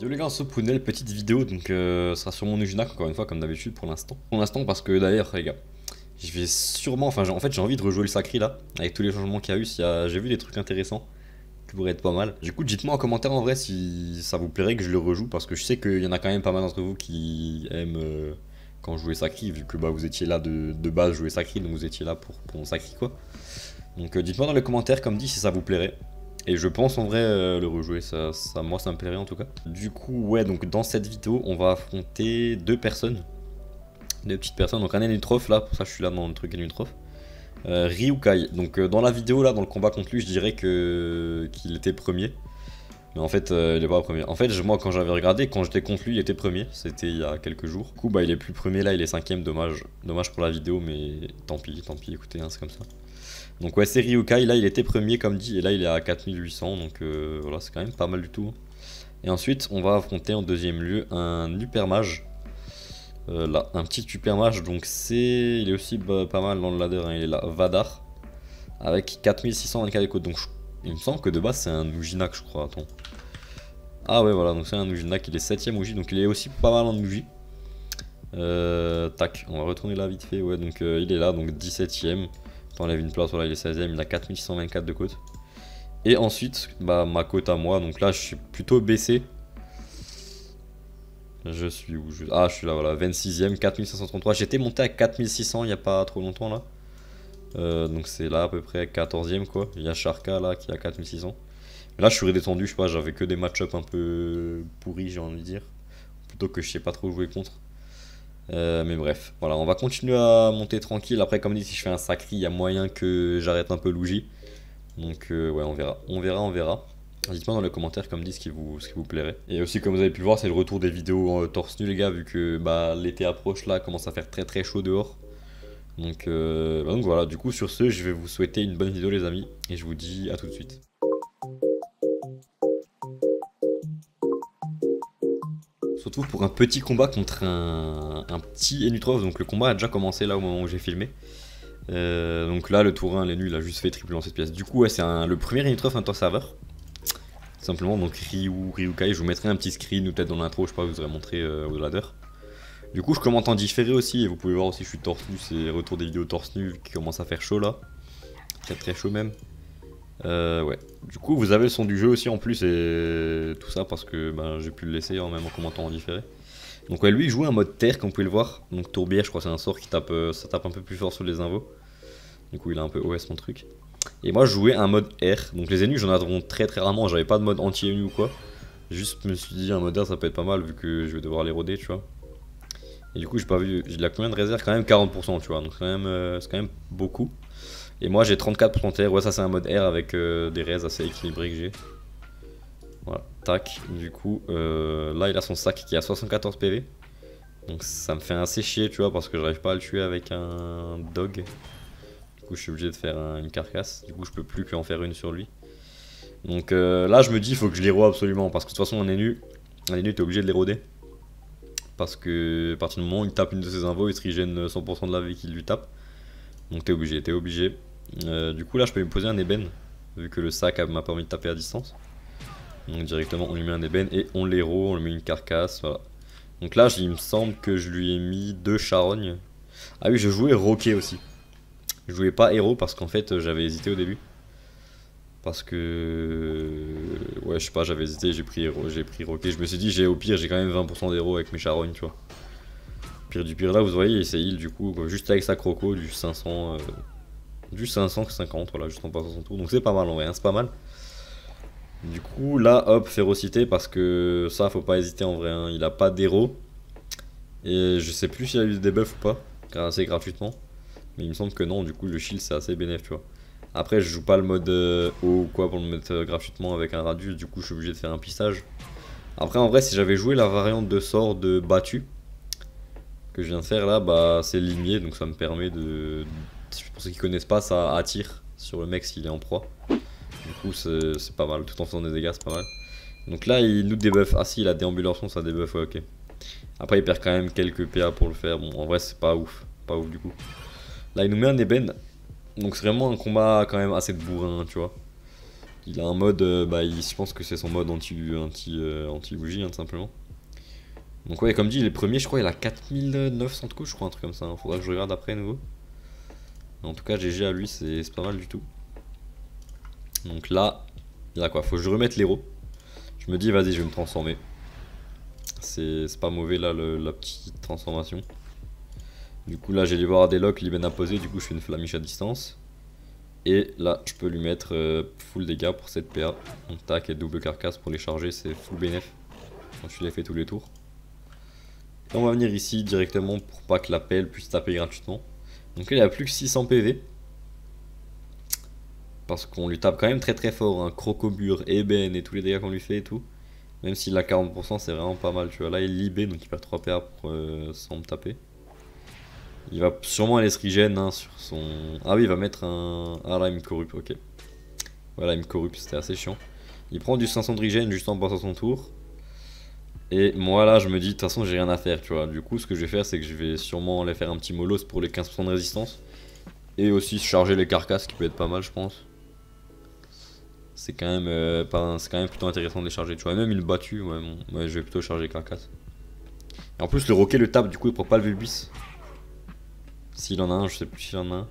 Yo les gars, on se pour une nouvelle petite vidéo, donc ça sera sur mon Ouginak encore une fois, comme d'habitude pour l'instant. Pour l'instant, parce que d'ailleurs, les gars, je vais sûrement, enfin en fait j'ai envie de rejouer le Sakri là, avec tous les changements qu'il y a eu, j'ai vu des trucs intéressants qui pourraient être pas mal. Du coup, dites-moi en commentaire en vrai si ça vous plairait que je le rejoue, parce que je sais qu'il y en a quand même pas mal d'entre vous qui aiment quand je jouais Sakri, vu que bah, vous étiez là de base, je jouais Sakri, donc vous étiez là pour mon Sakri quoi. Donc dites-moi dans les commentaires, comme dit, si ça vous plairait. Et je pense en vrai le rejouer, moi ça me plairait en tout cas. Du coup ouais, donc dans cette vidéo on va affronter deux personnes, deux petites personnes, donc un Énutrof là, pour ça je suis là dans le truc Énutrof, Ryoukai, donc dans la vidéo là, dans le combat contre lui, je dirais qu'il était premier. Mais en fait il est pas premier, en fait moi quand j'avais regardé, quand j'étais contre lui il était premier, c'était il y a quelques jours. Du coup bah il est plus premier là, il est cinquième, dommage, dommage pour la vidéo, mais tant pis, écoutez hein, c'est comme ça. Donc ouais, c'est Ryoukai, là il était premier comme dit, et là il est à 4800, donc voilà, c'est quand même pas mal du tout. Et ensuite on va affronter en deuxième lieu un Hupermage, là, un petit Hupermage, donc il est aussi bah, pas mal dans le ladder, hein. Il est là, Vadar, avec 4624 écoutes, donc il me semble que de base c'est un Ouginak je crois, attends. Ah ouais voilà, donc c'est un Ouginak, il est 7ème Ougi, donc il est aussi pas mal en Ougi. Tac, on va retourner là vite fait, ouais donc il est là, donc 17ème. Enlève une place, voilà il est 16ème, il a 4624 de cote. Et ensuite, bah ma cote à moi, donc là je suis plutôt baissé. Je suis où je... Ah je suis là voilà, 26ème, 4533. J'étais monté à 4600 il n'y a pas trop longtemps là. Donc c'est là à peu près 14ème quoi. Il y a Sharka là qui a 4600. Mais là je suis redescendu, je sais pas, j'avais que des match-up un peu pourris j'ai envie de dire. Plutôt que je sais pas trop jouer contre. Mais bref, voilà, on va continuer à monter tranquille. Après, comme dit, si je fais un Sakri, il y a moyen que j'arrête un peu l'Ougi. Donc, ouais, on verra, on verra, on verra. Dites-moi dans les commentaires, comme dit, ce qui vous plairait. Et aussi, comme vous avez pu le voir, c'est le retour des vidéos torse nu, les gars, vu que bah, l'été approche là, commence à faire très très chaud dehors. Donc, donc voilà, du coup, sur ce, je vais vous souhaiter une bonne vidéo, les amis, et je vous dis à tout de suite. On se retrouve pour un petit combat contre un petit Énutrof, donc le combat a déjà commencé là au moment où j'ai filmé. Donc là le tour 1, l'Énu il a juste fait triple dans cette pièce. Du coup ouais, c'est le premier Énutrof inter-serveur. Simplement donc Ryoukai, je vous mettrai un petit screen ou peut-être dans l'intro, je sais pas, vous aurez montré au ladder. Du coup je commente en différé aussi, et vous pouvez voir aussi je suis torse nu, c'est retour des vidéos torse nu qui commence à faire chaud là. Très très chaud même. Ouais, du coup vous avez le son du jeu aussi en plus et tout ça parce que bah, j'ai pu le laisser hein, même en commentant en différé. Donc ouais, lui il jouait un mode terre comme vous pouvez le voir, donc tourbière je crois c'est un sort qui tape, ça tape un peu plus fort sur les invos. Du coup il a un peu OS mon truc. Et moi je jouais un mode air, donc les ennemis j'en avais très très rarement, j'avais pas de mode anti-ennemis ou quoi. Juste me suis dit un mode air ça peut être pas mal vu que je vais devoir les roder tu vois. Et du coup j'ai pas vu, j'ai de la combien de réserve quand même 40% tu vois, donc c'est quand même beaucoup. Et moi j'ai 34% terre, ouais ça c'est un mode air avec des raises assez équilibrés que j'ai. Voilà, tac, du coup là il a son sac qui a 74 PV. Donc ça me fait assez chier tu vois parce que j'arrive pas à le tuer avec un dog. Du coup je suis obligé de faire une carcasse, du coup je peux plus qu'en faire une sur lui. Donc là je me dis il faut que je les roue absolument parce que de toute façon un énu t'es obligé de les roder. Parce que à partir du moment où il tape une de ses invos, il se régène 100% de la vie qu'il lui tape. Donc t'es obligé, t'es obligé. Du coup là je peux lui poser un ébène vu que le sac m'a permis de taper à distance. Donc directement on lui met un ébène et on l'héros, on lui met une carcasse, voilà. Donc là il me semble que je lui ai mis deux charognes. Ah oui je jouais roquet aussi. Je jouais pas héros parce qu'en fait j'avais hésité au début. Parce que... Ouais je sais pas, j'avais hésité, j'ai pris roquet. Je me suis dit au pire j'ai quand même 20% d'héros avec mes charognes tu vois. Pire du pire là vous voyez c'est heal du coup quoi. Juste avec sa croco du 500... Du 550, voilà, juste en passant son tour. Donc c'est pas mal en vrai, hein, c'est pas mal. Du coup, là, hop, férocité, parce que ça, faut pas hésiter en vrai. Hein. Il a pas d'héros. Et je sais plus s'il a eu des buffs ou pas, car assez gratuitement. Mais il me semble que non, du coup, le shield, c'est assez bénéf, tu vois. Après, je joue pas le mode haut ou quoi pour le mettre gratuitement avec un radius. Du coup, je suis obligé de faire un pistage. Après, en vrai, si j'avais joué la variante de sort de battu, que je viens de faire là, bah, c'est limier. Donc ça me permet de... Pour ceux qui connaissent pas, ça attire sur le mec s'il est en proie. Du coup, c'est pas mal. Tout en faisant des dégâts, c'est pas mal. Donc là, il nous débuffe. Ah si, la déambulation, ça débuffe, ouais, ok. Après, il perd quand même quelques PA pour le faire. Bon, en vrai, c'est pas ouf. Pas ouf du coup. Là, il nous met un ébène. Donc c'est vraiment un combat quand même assez de bourrin, tu vois. Il a un mode, je pense que c'est son mode anti-bougie, tout simplement. Donc ouais, comme dit, les premiers, je crois, il a 4900 de coups, je crois, un truc comme ça. Hein. Faudra que je regarde après à nouveau. En tout cas, GG à lui, c'est pas mal du tout. Donc là, il y a quoi? Faut que je remette l'héros. Je me dis, vas-y, je vais me transformer. C'est pas mauvais, là, la petite transformation. Du coup, là, j'ai les voir à des locks, l'hymen imposé. Du coup, je fais une flamiche à distance. Et là, je peux lui mettre full dégâts pour cette PA. Donc, tac, et double carcasse pour les charger, c'est full bénef. Donc, je les fais tous les tours. Et on va venir ici directement pour pas que la pelle puisse taper gratuitement. Donc, là, il n'y a plus que 600 PV. Parce qu'on lui tape quand même très très fort. Hein. Crocobure, ébène et tous les dégâts qu'on lui fait et tout. Même s'il a 40%, c'est vraiment pas mal. Tu vois, là, il est libé, donc il perd 3 PA pour, sans me taper. Il va sûrement aller se regen hein, sur son... Ah oui, il va mettre un... Ah là, il me corrupte, ok. Voilà, il me corrupte, c'était assez chiant. Il prend du 500 de regen juste en passant son tour. Et moi là, je me dis, de toute façon, j'ai rien à faire, tu vois. Du coup, ce que je vais faire, c'est que je vais sûrement aller faire un petit molos pour les 15% de résistance. Et aussi charger les carcasses, qui peut être pas mal, je pense. C'est quand même plutôt intéressant de les charger, tu vois. Même une battue, ouais, bon. Ouais, je vais plutôt charger les carcasses. Et en plus, le roquet le tape, du coup, il prend pas le vulbis. S'il en a un, je sais plus s'il en a un.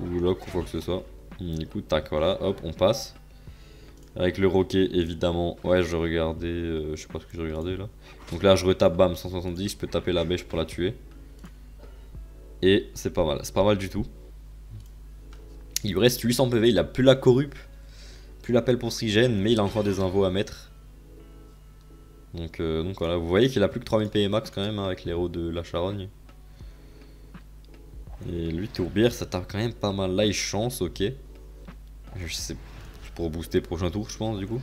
Ou lock ou quoi que ce soit. Du coup, tac, voilà, hop, on passe. Avec le roquet, évidemment. Ouais, je regardais, je sais pas ce que j'ai regardé là. Donc là, je retape, bam, 170. Je peux taper la bêche pour la tuer. Et c'est pas mal du tout. Il lui reste 800 PV, il a plus la corrupe. Plus l'appel pour Srigène, mais il a encore des invos à mettre. Donc voilà, vous voyez qu'il a plus que 3000 PV max quand même hein, avec l'héros de la charogne. Et lui, tourbière, ça tape quand même pas mal. Là, il chance, ok. Je sais, pour booster prochain tour, je pense, du coup.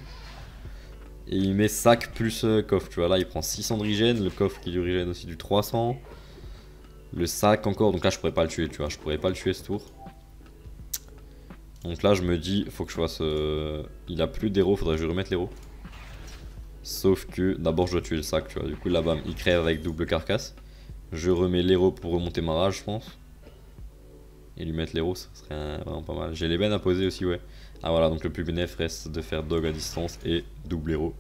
Et il met sac plus coffre, tu vois. Là, il prend 600 de regen, le coffre qui lui regen aussi du 300. Le sac encore, donc là, je pourrais pas le tuer, tu vois. Je pourrais pas le tuer ce tour. Donc là, je me dis, faut que je fasse... Il a plus d'héros, faudrait que je remette l'héros. Sauf que, d'abord, je dois tuer le sac, tu vois. Du coup, là, bam, il crève avec double carcasse. Je remets l'héros pour remonter ma rage, je pense. Et lui mettre l'héros, ça serait vraiment pas mal. J'ai les bennes à poser aussi, ouais. Ah voilà, donc le plus bénéf reste de faire dog à distance et double héros.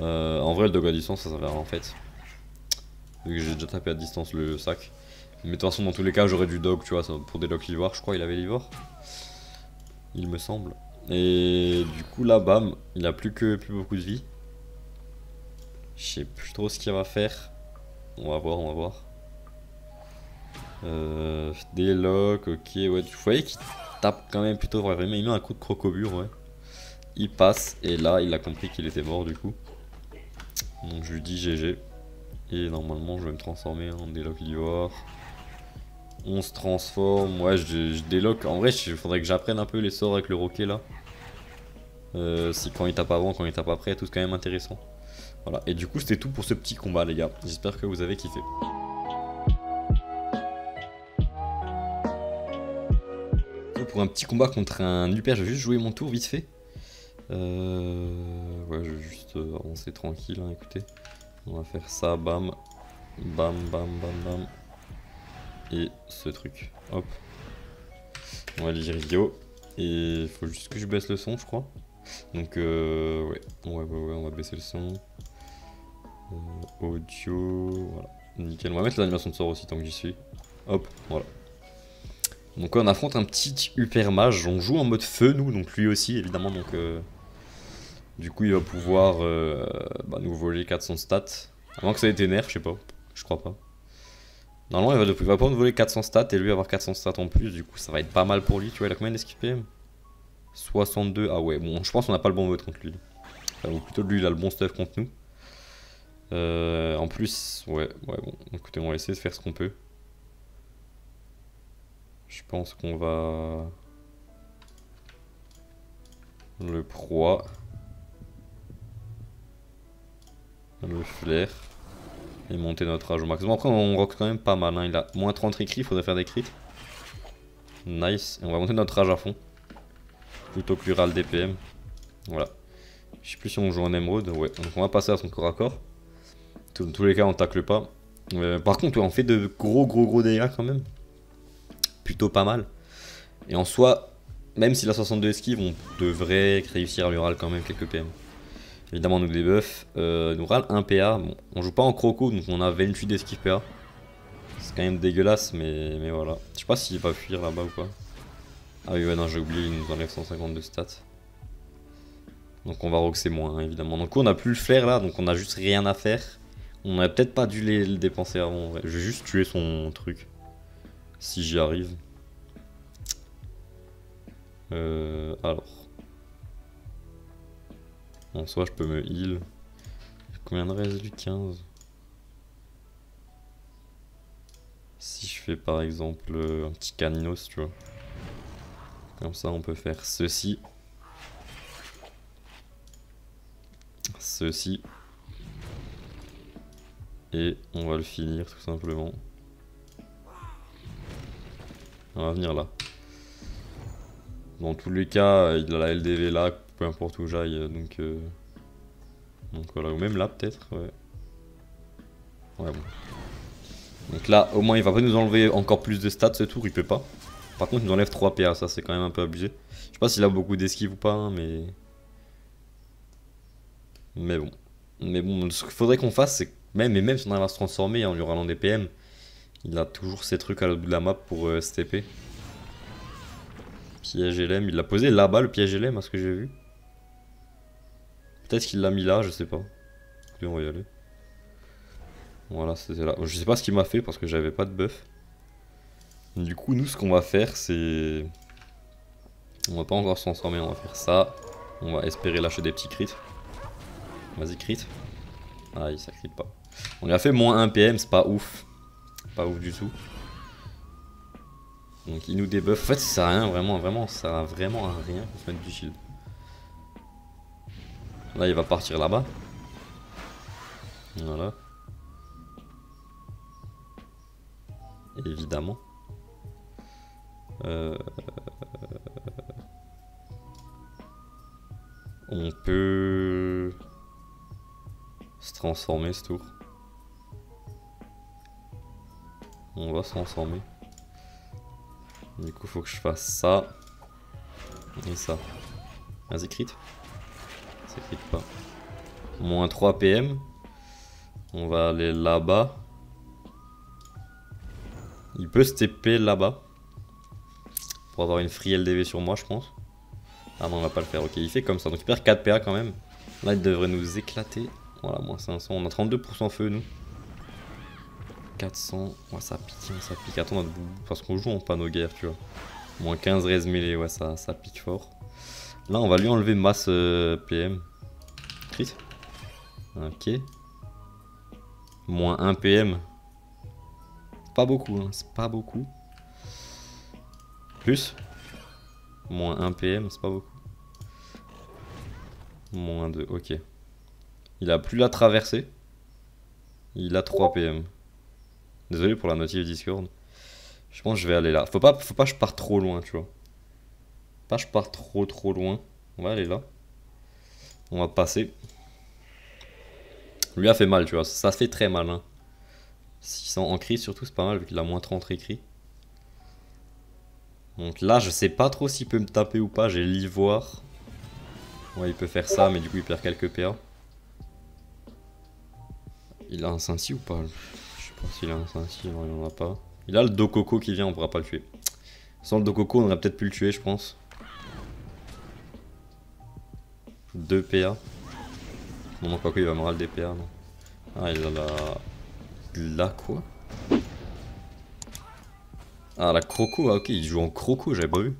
En vrai, le dog à distance, ça servira en fait. Vu que j'ai déjà tapé à distance le sac. Mais de toute façon, dans tous les cas, j'aurais du dog, tu vois, pour des locks livore. Je crois qu'il avait livore. Il me semble. Et du coup, là, bam, il a plus beaucoup de vie. Je sais plus trop ce qu'il va faire. On va voir, on va voir. Des locks, ok, ouais, vous voyez qu'il tape quand même plutôt vraiment, il met un coup de crocobure, ouais. Il passe, et là, il a compris qu'il était mort, du coup. Donc, je lui dis GG. Et normalement, je vais me transformer en déloc livore. On se transforme, ouais, je déloc. En vrai, il faudrait que j'apprenne un peu les sorts avec le roquet, là. Si quand il tape avant, quand il tape après, tout c'est quand même intéressant. Voilà, et du coup, c'était tout pour ce petit combat, les gars. J'espère que vous avez kiffé. Pour un petit combat contre un Huper, je vais juste jouer mon tour vite fait. Ouais, je vais juste avancer tranquille, hein, écoutez. On va faire ça, bam, bam, bam, bam, bam. Et ce truc, hop. On va lire Rio. Et il faut juste que je baisse le son, je crois. Donc, ouais, on va baisser le son. Audio, voilà. Nickel, on va mettre l'animation de sort aussi tant que j'y suis. Hop, voilà. Donc on affronte un petit Hupermage, on joue en mode feu nous, donc lui aussi évidemment, donc du coup il va pouvoir nous voler 400 stats, avant que ça ait été nerf, je sais pas, je crois pas. Normalement il va pouvoir nous voler 400 stats et lui avoir 400 stats en plus, du coup ça va être pas mal pour lui, tu vois, il a combien d'SQPM 62, ah ouais, bon je pense qu'on n'a pas le bon vote contre lui. Enfin, ou plutôt lui il a le bon stuff contre nous. En plus, ouais bon, écoutez on va essayer de faire ce qu'on peut. Je pense qu'on va le proie, le flair et monter notre rage au maximum. Après on rock quand même pas mal, hein. Il a moins 30 écrits, il faudrait faire des crits. Nice, et on va monter notre rage à fond, plutôt que lui râle DPM. Voilà, je sais plus si on joue en émeraude, ouais, donc on va passer à son corps à corps. Dans tous les cas on tacle pas. Par contre on fait de gros dégâts quand même. Plutôt pas mal. Et en soi, Même s'il a 62 esquives, on devrait réussir à lui râle quand même quelques PM. Évidemment, on nous débuff. Nous râle 1 PA. Bon, on joue pas en croco, donc on a 28 d'esquive PA. C'est quand même dégueulasse, mais voilà. Je sais pas s'il va fuir là-bas ou pas. Ah oui, ouais, non, j'ai oublié, il nous enlève 152 stats. Donc on va roxer moins, hein, évidemment. Donc on a plus le flair là, donc on a juste rien à faire. On a peut-être pas dû le dépenser avant, en vrai. Je vais juste tuer son truc. Si j'y arrive. Alors. En soi, je peux me heal. Combien de reste du 15? Si je fais par exemple un petit caninos, tu vois. Comme ça, on peut faire ceci. Ceci. Et on va le finir tout simplement. On va venir là. Dans tous les cas, il a la LDV là, peu importe où j'aille, donc voilà, ou même là peut-être, ouais. Ouais, bon. Donc là, au moins, il va pas nous enlever encore plus de stats ce tour, il peut pas. Par contre, il nous enlève 3 PA, ça c'est quand même un peu abusé. Je sais pas s'il a beaucoup d'esquive ou pas, hein, mais bon. Mais bon, ce qu'il faudrait qu'on fasse, c'est même si on arrive à se transformer en lui râlant des PM, il a toujours ces trucs à l'autre bout de la map pour stepper. Piège LM, il l'a posé là-bas le piège LM à ce que j'ai vu. Peut-être qu'il l'a mis là, je sais pas. Puis on va y aller. Voilà, c'était là. Je sais pas ce qu'il m'a fait parce que j'avais pas de buff. Du coup, nous, ce qu'on va faire, c'est... On va pas encore se transformer, on va faire ça. On va espérer lâcher des petits crits. Vas-y, crit. Aïe, ça crit pas. On lui a fait moins 1 PM, c'est pas ouf. Pas ouf du tout. Donc il nous débuffe. En fait, ça sert à rien, vraiment, ça sert à vraiment à rien qu'on se mette du shield. Là, il va partir là-bas. Voilà. Évidemment. On peut se transformer ce tour. On va se transformer. Du coup, faut que je fasse ça et ça. Vas-y, crit. Ça crit pas. Moins 3 PM. On va aller là-bas. Il peut se TP là-bas. Pour avoir une free LDV sur moi, je pense. Ah non, on va pas le faire. Ok, il fait comme ça. Donc il perd 4 PA quand même. Là, il devrait nous éclater. Voilà, moins 500. On a 32% feu, nous. 400, ouais, ça pique, attends, notre... parce qu'on joue en panneau guerre, tu vois. Moins 15 res mêlée, ouais, ça pique fort. Là, on va lui enlever masse PM. Crit. Ok. Moins 1 PM. Pas beaucoup, hein, c'est pas beaucoup. Plus. Moins 1 PM, c'est pas beaucoup. Moins 2, ok. Il a plus la traversée. Il a 3 PM. Désolé pour la notif Discord. Je pense que je vais aller là. Faut pas que je parte trop loin, tu vois. Pas que je parte trop loin. On va aller là. On va passer. Lui a fait mal, tu vois. Ça fait très mal. Hein. 600 en cri, surtout, c'est pas mal vu qu'il a moins 30 écrit. Donc là, je sais pas trop s'il peut me taper ou pas. J'ai l'ivoire. Ouais, il peut faire ça, mais du coup, il perd quelques PA. Il a un 5-6 ou pas? S'il a un 5-6, non, il en a pas. Il a le Dokoko qui vient, on pourra pas le tuer. Sans le Dokoko, on aurait peut-être pu le tuer, je pense. 2 PA. Bon, non, pas quoi, il va me râler des PA, non. Ah, il a la... La quoi? Ah, la Croco, ah, ok, il joue en Croco, j'avais pas vu.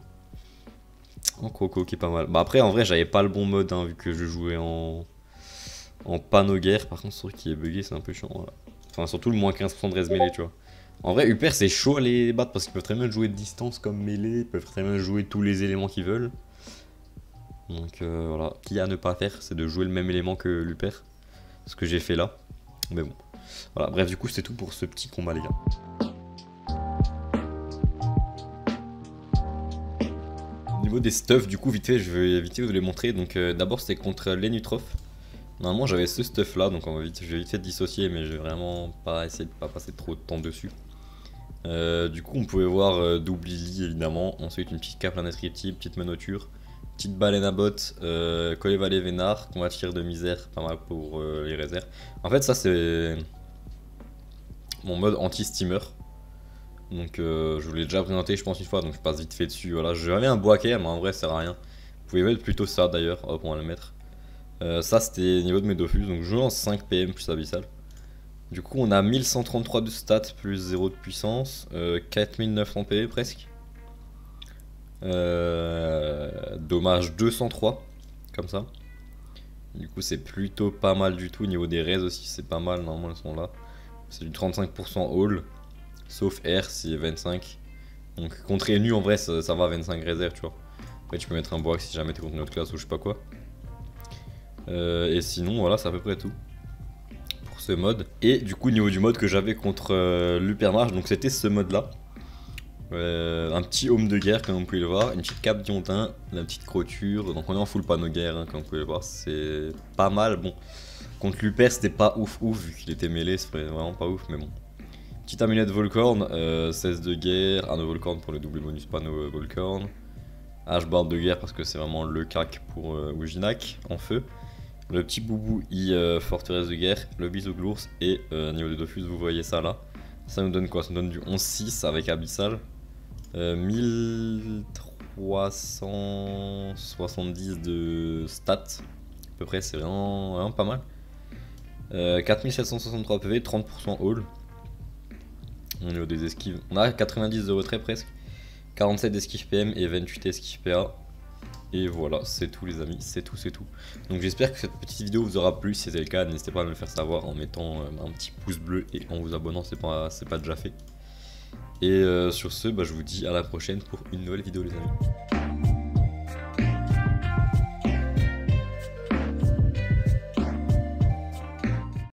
En Croco, qui est pas mal. Bah, après, en vrai, j'avais pas le bon mode, hein, vu que je jouais en panneau guerre. Par contre, ce truc qui est bugué, c'est un peu chiant, voilà. Enfin, surtout le moins 15% de res mêlée, tu vois. En vrai, Huper, c'est chaud à les battre parce qu'ils peuvent très bien jouer de distance comme mêlée. Ils peuvent très bien jouer tous les éléments qu'ils veulent. Donc voilà. Qu'il y a à ne pas faire, c'est de jouer le même élément que l'Huper. Ce que j'ai fait là. Mais bon. Voilà, bref, du coup, c'était tout pour ce petit combat, les gars. Au niveau des stuffs, du coup, vite fait, je vais vite vous les montrer. Donc d'abord, c'était contre l'Énutrof. Normalement j'avais ce stuff là, donc je vais vite fait dissocier, mais je vais vraiment pas essayer de pas passer trop de temps dessus. Du coup, on pouvait voir double Lily évidemment. Ensuite, une petite cape, un escriptie, petite menoture, petite baleine à bottes, collet valet vénard, qu'on va tirer de misère, pas mal pour les réserves. En fait, ça c'est mon mode anti-steamer. Donc, je vous l'ai déjà présenté, je pense, une fois, donc je passe vite fait dessus. Voilà, j'avais un boaquet, mais en vrai, ça sert à rien. Vous pouvez mettre plutôt ça d'ailleurs, hop, on va le mettre. Ça, c'était niveau de mes Dofus, donc je lance 5 PM plus abyssal. Du coup, on a 1133 de stats plus 0 de puissance, 4900 PV presque. Dommage 203, comme ça. Du coup, c'est plutôt pas mal du tout. Au niveau des raids aussi, c'est pas mal. Normalement, elles sont là. C'est du 35% haul, sauf R, c'est 25. Donc, contre Énu, en vrai, ça va 25 réserves, tu vois. Après, tu peux mettre un bois si jamais t'es contre une autre classe ou je sais pas quoi. Et sinon, voilà, c'est à peu près tout. Ce mode. Et du coup, niveau du mode que j'avais contre l'Hupermage, donc c'était ce mode là, un petit home de guerre comme vous pouvez le voir, une petite cape d'Iontin, la petite crotture, donc on est en full panneau guerre hein, comme vous pouvez le voir, c'est pas mal. Bon, contre l'Huper c'était pas ouf vu qu'il était mêlé, c'était vraiment pas ouf, mais bon. Petite amulette Volcorn, 16 de guerre, un Volcorn pour le double bonus panneau Volcorn, H-barbe de guerre parce que c'est vraiment le cac pour Ouginac en feu. Le petit boubou i forteresse de guerre, le bisoglours et niveau de Dofus, vous voyez ça là. Ça nous donne quoi? Ça nous donne du 11-6 avec abyssal. 1370 de stats, à peu près, c'est vraiment pas mal. 4763 PV, 30% haul. Au niveau des esquives, on a 90 de retrait presque. 47 d'esquive PM et 28 esquive PA. Et voilà, c'est tout les amis, c'est tout. Donc j'espère que cette petite vidéo vous aura plu, si c'était le cas, n'hésitez pas à me le faire savoir en mettant un petit pouce bleu et en vous abonnant, c'est pas déjà fait. Et sur ce, bah, je vous dis à la prochaine pour une nouvelle vidéo les amis.